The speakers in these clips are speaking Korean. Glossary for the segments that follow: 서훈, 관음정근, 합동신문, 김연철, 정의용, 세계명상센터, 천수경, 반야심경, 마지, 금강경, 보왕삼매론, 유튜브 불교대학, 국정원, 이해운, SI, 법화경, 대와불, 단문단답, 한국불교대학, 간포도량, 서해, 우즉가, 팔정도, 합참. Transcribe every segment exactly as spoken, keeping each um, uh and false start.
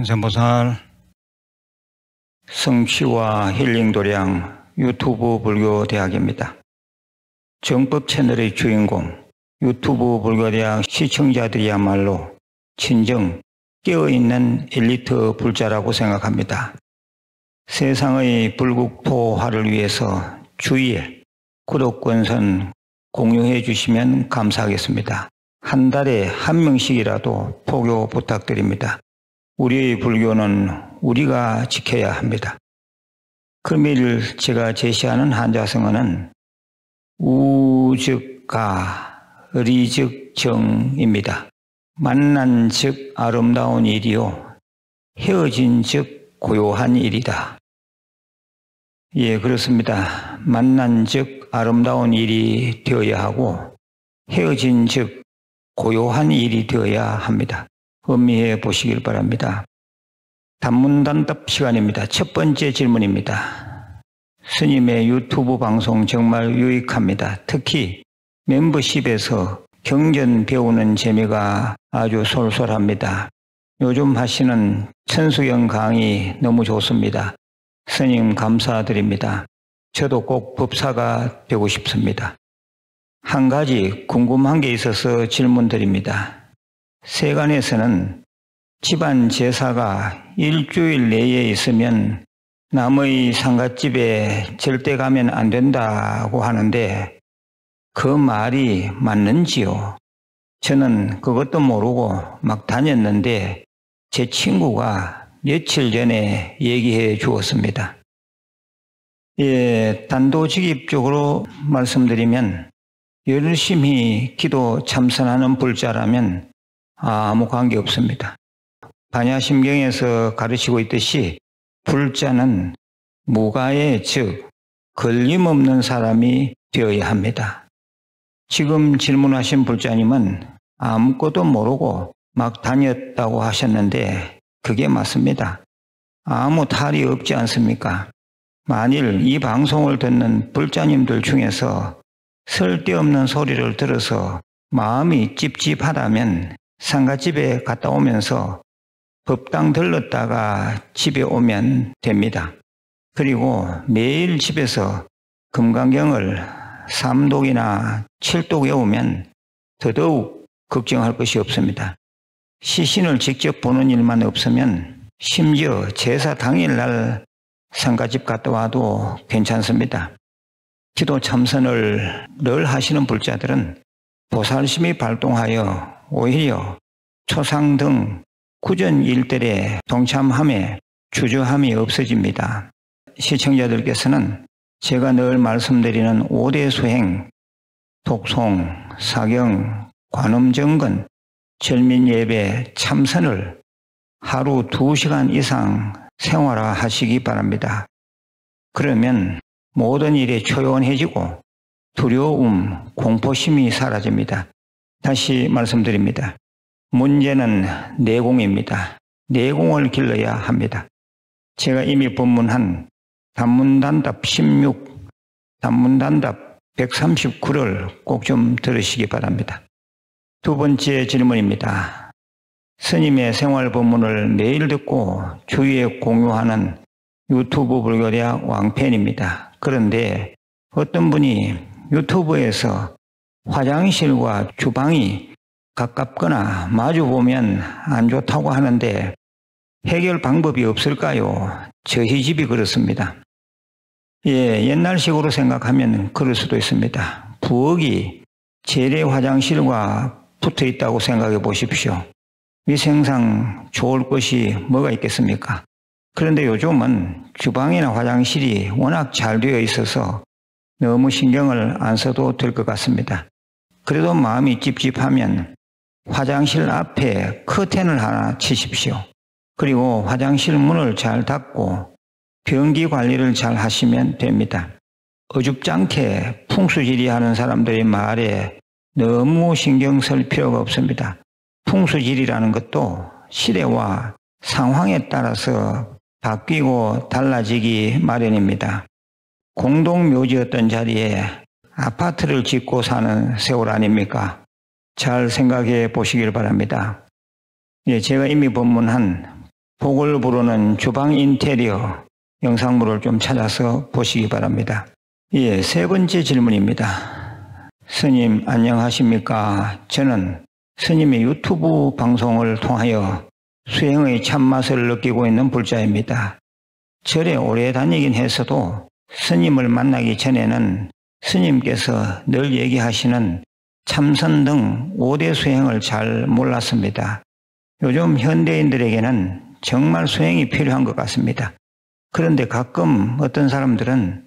한산보살 성취와 힐링도량 유튜브 불교대학입니다. 정법 채널의 주인공 유튜브 불교대학 시청자들이야말로 진정 깨어있는 엘리트 불자라고 생각합니다. 세상의 불국토화를 위해서 주위에 구독권선 공유해 주시면 감사하겠습니다. 한 달에 한 명씩이라도 포교 부탁드립니다. 우리의 불교는 우리가 지켜야 합니다. 금일 제가 제시하는 한자성어는 우즉가 리즉정입니다. 만난 즉 아름다운 일이요 헤어진 즉 고요한 일이다. 예, 그렇습니다. 만난 즉 아름다운 일이 되어야 하고 헤어진 즉 고요한 일이 되어야 합니다. 음미해 보시길 바랍니다. 단문단답 시간입니다. 첫 번째 질문입니다. 스님의 유튜브 방송 정말 유익합니다. 특히 멤버십에서 경전 배우는 재미가 아주 솔솔합니다. 요즘 하시는 천수경 강의 너무 좋습니다. 스님 감사드립니다. 저도 꼭 법사가 되고 싶습니다. 한 가지 궁금한 게 있어서 질문드립니다. 세간에서는 집안 제사가 일주일 내에 있으면 남의 상갓집에 절대 가면 안 된다고 하는데 그 말이 맞는지요? 저는 그것도 모르고 막 다녔는데 제 친구가 며칠 전에 얘기해 주었습니다. 예, 단도직입적으로 말씀드리면 열심히 기도 참선하는 불자라면 아무 관계 없습니다. 반야심경에서 가르치고 있듯이 불자는 무가의 즉 걸림없는 사람이 되어야 합니다. 지금 질문하신 불자님은 아무것도 모르고 막 다녔다고 하셨는데 그게 맞습니다. 아무 탈이 없지 않습니까? 만일 이 방송을 듣는 불자님들 중에서 쓸데없는 소리를 들어서 마음이 찝찝하다면 상가집에 갔다 오면서 법당 들렀다가 집에 오면 됩니다. 그리고 매일 집에서 금강경을 삼독이나 칠독 외우면 더더욱 걱정할 것이 없습니다. 시신을 직접 보는 일만 없으면 심지어 제사 당일날 상가집 갔다 와도 괜찮습니다. 기도 참선을 늘 하시는 불자들은 보살심이 발동하여 오히려 초상 등 구전 일들에 동참함에 주저함이 없어집니다. 시청자들께서는 제가 늘 말씀드리는 오 대 수행, 독송, 사경, 관음정근, 절민예배, 참선을 하루 두 시간 이상 생활화하시기 바랍니다. 그러면 모든 일에 초연해지고 두려움, 공포심이 사라집니다. 다시 말씀드립니다. 문제는 내공입니다. 내공을 길러야 합니다. 제가 이미 법문한 단문단답 십육, 단문단답 백삼십구를 꼭 좀 들으시기 바랍니다. 두 번째 질문입니다. 스님의 생활법문을 매일 듣고 주위에 공유하는 유튜브 불교대학 왕팬입니다. 그런데 어떤 분이 유튜브에서 화장실과 주방이 가깝거나 마주보면 안 좋다고 하는데 해결 방법이 없을까요? 저희 집이 그렇습니다. 예, 옛날식으로 생각하면 그럴 수도 있습니다. 부엌이 재래 화장실과 붙어 있다고 생각해 보십시오. 위생상 좋을 것이 뭐가 있겠습니까? 그런데 요즘은 주방이나 화장실이 워낙 잘 되어 있어서 너무 신경을 안 써도 될 것 같습니다. 그래도 마음이 찝찝하면 화장실 앞에 커튼을 하나 치십시오. 그리고 화장실 문을 잘 닫고 변기 관리를 잘 하시면 됩니다. 어줍지 않게 풍수지리하는 사람들의 말에 너무 신경 쓸 필요가 없습니다. 풍수지리라는 것도 시대와 상황에 따라서 바뀌고 달라지기 마련입니다. 공동묘지였던 자리에 아파트를 짓고 사는 세월 아닙니까? 잘 생각해 보시길 바랍니다. 예, 제가 이미 법문한 복을 부르는 주방 인테리어 영상물을 좀 찾아서 보시기 바랍니다. 예, 세 번째 질문입니다. 스님 안녕하십니까? 저는 스님의 유튜브 방송을 통하여 수행의 참맛을 느끼고 있는 불자입니다. 절에 오래 다니긴 했어도 스님을 만나기 전에는 스님께서 늘 얘기하시는 참선 등 오 대 수행을 잘 몰랐습니다. 요즘 현대인들에게는 정말 수행이 필요한 것 같습니다. 그런데 가끔 어떤 사람들은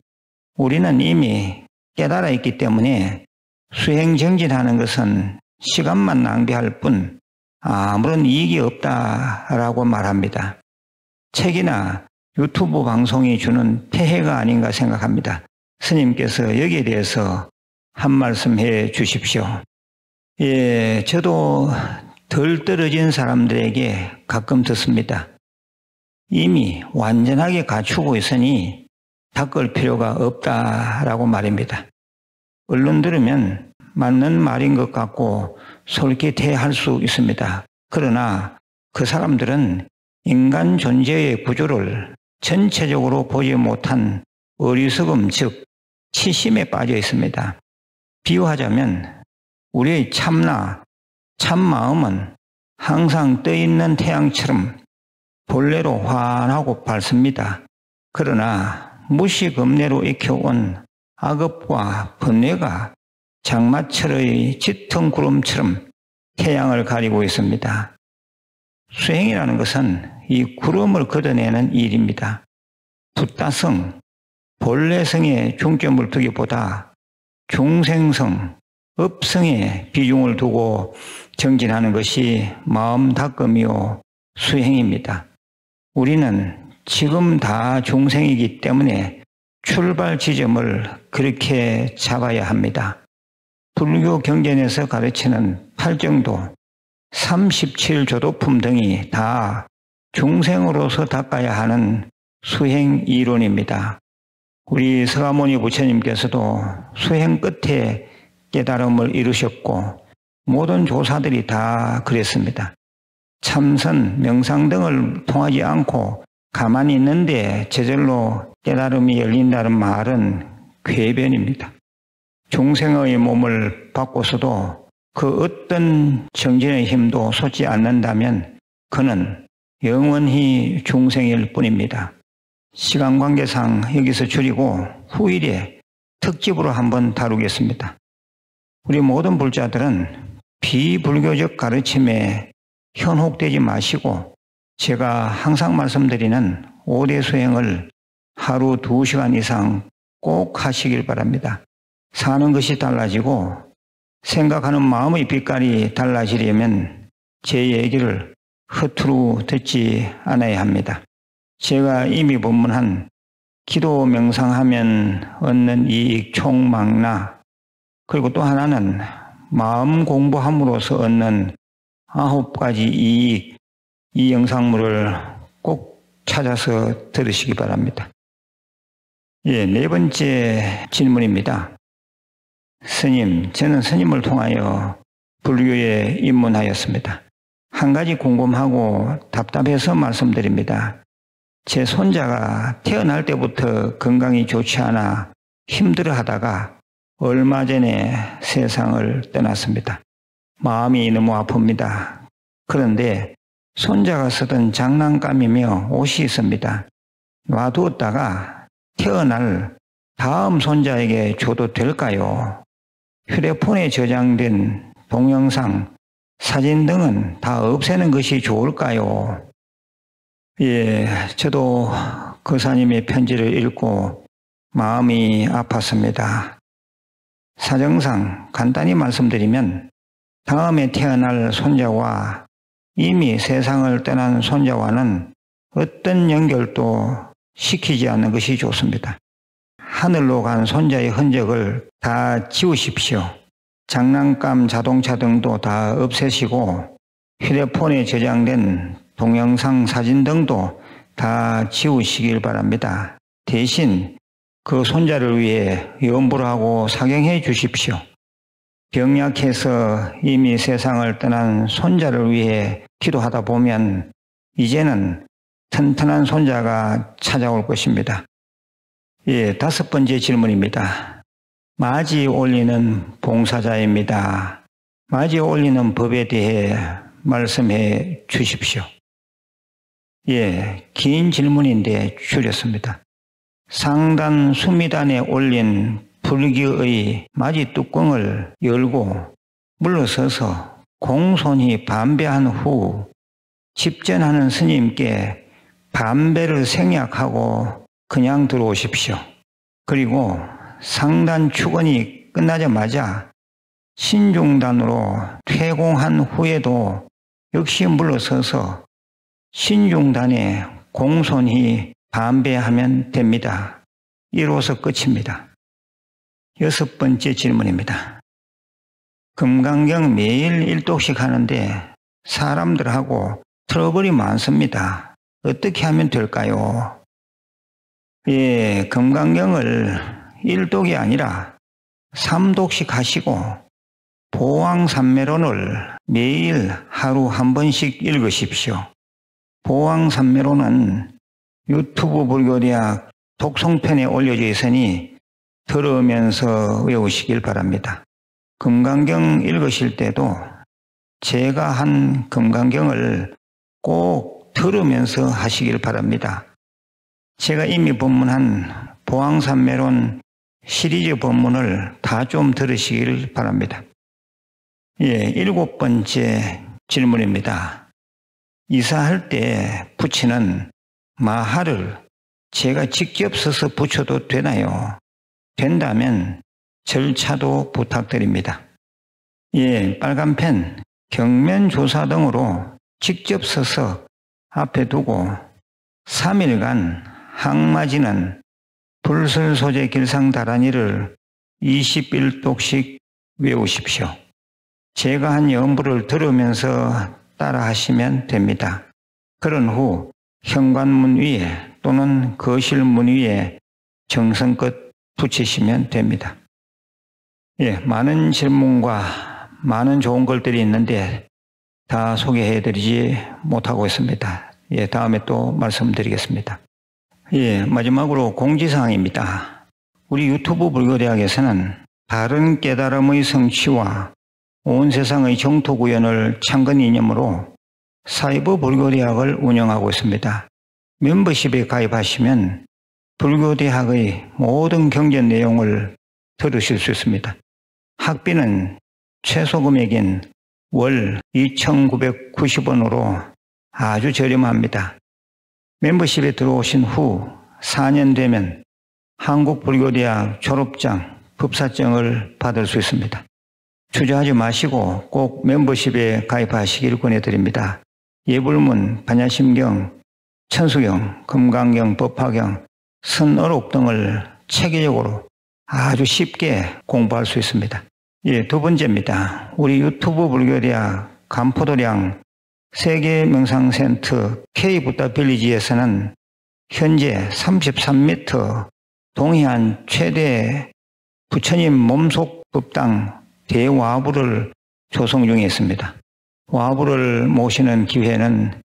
우리는 이미 깨달아 있기 때문에 수행 정진하는 것은 시간만 낭비할 뿐 아무런 이익이 없다라고 말합니다. 책이나 유튜브 방송이 주는 폐해가 아닌가 생각합니다. 스님께서 여기에 대해서 한 말씀 해 주십시오. 예, 저도 덜 떨어진 사람들에게 가끔 듣습니다. 이미 완전하게 갖추고 있으니 닦을 필요가 없다라고 말입니다. 얼른 들으면 맞는 말인 것 같고 솔깃해할 수 있습니다. 그러나 그 사람들은 인간 존재의 구조를 전체적으로 보지 못한 어리석음, 즉 치심에 빠져 있습니다. 비유하자면 우리의 참나, 참마음은 항상 떠있는 태양처럼 본래로 환하고 밝습니다. 그러나 무시겁내로 익혀온 악업과 번뇌가 장마철의 짙은 구름처럼 태양을 가리고 있습니다. 수행이라는 것은 이 구름을 걷어내는 일입니다. 붓다성, 본래성에 중점을 두기보다 중생성, 업성에 비중을 두고 정진하는 것이 마음 닦음이요 수행입니다. 우리는 지금 다 중생이기 때문에 출발 지점을 그렇게 잡아야 합니다. 불교 경전에서 가르치는 팔정도, 삼십칠 조도품 등이 다 중생으로서 닦아야 하는 수행 이론입니다. 우리 서가모니 부처님께서도 수행 끝에 깨달음을 이루셨고 모든 조사들이 다 그랬습니다. 참선, 명상 등을 통하지 않고 가만히 있는데 저절로 깨달음이 열린다는 말은 궤변입니다. 중생의 몸을 바꿔서도 그 어떤 정진의 힘도 솟지 않는다면 그는 영원히 중생일 뿐입니다. 시간 관계상 여기서 줄이고 후일에 특집으로 한번 다루겠습니다. 우리 모든 불자들은 비불교적 가르침에 현혹되지 마시고 제가 항상 말씀드리는 오 대 수행을 하루 두 시간 이상 꼭 하시길 바랍니다. 사는 것이 달라지고 생각하는 마음의 빛깔이 달라지려면 제 얘기를 허투루 듣지 않아야 합니다. 제가 이미 본문한 기도 명상하면 얻는 이익 총망라, 그리고 또 하나는 마음 공부함으로써 얻는 아홉 가지 이익, 이 영상물을 꼭 찾아서 들으시기 바랍니다. 예, 네 번째 질문입니다. 스님, 저는 스님을 통하여 불교에 입문하였습니다. 한 가지 궁금하고 답답해서 말씀드립니다. 제 손자가 태어날 때부터 건강이 좋지 않아 힘들어하다가 얼마 전에 세상을 떠났습니다. 마음이 너무 아픕니다. 그런데 손자가 쓰던 장난감이며 옷이 있습니다. 놔두었다가 태어날 다음 손자에게 줘도 될까요? 휴대폰에 저장된 동영상, 사진 등은 다 없애는 것이 좋을까요? 예, 저도 거사님의 편지를 읽고 마음이 아팠습니다. 사정상 간단히 말씀드리면 다음에 태어날 손자와 이미 세상을 떠난 손자와는 어떤 연결도 시키지 않는 것이 좋습니다. 하늘로 간 손자의 흔적을 다 지우십시오. 장난감, 자동차 등도 다 없애시고 휴대폰에 저장된 동영상, 사진 등도 다 지우시길 바랍니다. 대신 그 손자를 위해 염불하고 사경해 주십시오. 병약해서 이미 세상을 떠난 손자를 위해 기도하다 보면 이제는 튼튼한 손자가 찾아올 것입니다. 예, 다섯 번째 질문입니다. 맞이 올리는 봉사자입니다. 맞이 올리는 법에 대해 말씀해 주십시오. 예, 긴 질문인데 줄였습니다. 상단 수미단에 올린 불교의 맞이 뚜껑을 열고 물러서서 공손히 반배한 후 집전하는 스님께 반배를 생략하고 그냥 들어오십시오. 그리고 상단 축원이 끝나자마자 신중단으로 퇴공한 후에도 역시 물러서서 신중단에 공손히 반배하면 됩니다. 이로써 끝입니다. 여섯 번째 질문입니다. 금강경 매일 일독씩 하는데 사람들하고 트러블이 많습니다. 어떻게 하면 될까요? 예, 금강경을 일독이 아니라 삼독씩 하시고 보왕삼매론을 매일 하루 한 번씩 읽으십시오. 보왕삼매론은 유튜브 불교대학 독송편에 올려져 있으니 들으면서 외우시길 바랍니다. 금강경 읽으실 때도 제가 한 금강경을 꼭 들으면서 하시길 바랍니다. 제가 이미 법문한 보왕삼매론 시리즈 법문을 다 좀 들으시길 바랍니다. 예, 일곱 번째 질문입니다. 이사할 때 붙이는 마하를 제가 직접 써서 붙여도 되나요? 된다면 절차도 부탁드립니다. 예, 빨간 펜, 경면 조사 등으로 직접 써서 앞에 두고 삼 일간 항마지는 불설 소재 길상다라니를 이십일 독씩 외우십시오. 제가 한 연부를 들으면서 따라하시면 됩니다. 그런 후 현관문 위에 또는 거실문 위에 정성껏 붙이시면 됩니다. 예, 많은 질문과 많은 좋은 글들이 있는데 다 소개해드리지 못하고 있습니다. 예, 다음에 또 말씀드리겠습니다. 예, 마지막으로 공지사항입니다. 우리 유튜브 불교대학에서는 바른 깨달음의 성취와 온 세상의 정토구현을 창건 이념으로 사이버 불교대학을 운영하고 있습니다. 멤버십에 가입하시면 불교대학의 모든 경제 내용을 들으실 수 있습니다. 학비는 최소 금액인 월 이천구백구십 원으로 아주 저렴합니다. 멤버십에 들어오신 후 사 년 되면 한국불교대학 졸업장, 법사증을 받을 수 있습니다. 주저하지 마시고 꼭 멤버십에 가입하시길 권해드립니다. 예불문, 반야심경, 천수경, 금강경, 법화경, 선어록 등을 체계적으로 아주 쉽게 공부할 수 있습니다. 예, 두 번째입니다. 우리 유튜브 불교대학 간포도량 세계명상센터 K부타 빌리지에서는 현재 삼십삼 미터 동해안 최대 부처님 몸속 법당 대와불을 조성 중에 있습니다. 와불을 모시는 기회는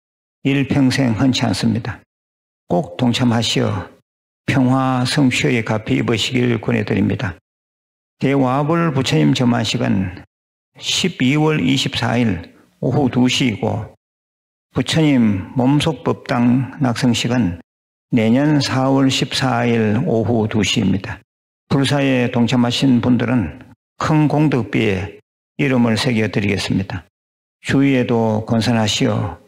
일평생 흔치 않습니다. 꼭 동참하시어 평화 성취의 값이 입으시길 권해드립니다. 대와불 부처님 점화식은 십이월 이십사일 오후 두 시이고 부처님 몸속 법당 낙성식은 내년 사월 십사일 오후 두 시입니다. 불사에 동참하신 분들은 큰 공덕비에 이름을 새겨드리겠습니다. 주위에도 건선하시어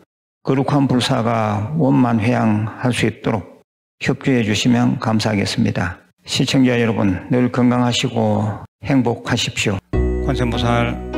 거룩한 불사가 원만회양할 수 있도록 협조해 주시면 감사하겠습니다. 시청자 여러분, 늘 건강하시고 행복하십시오. 관세음보살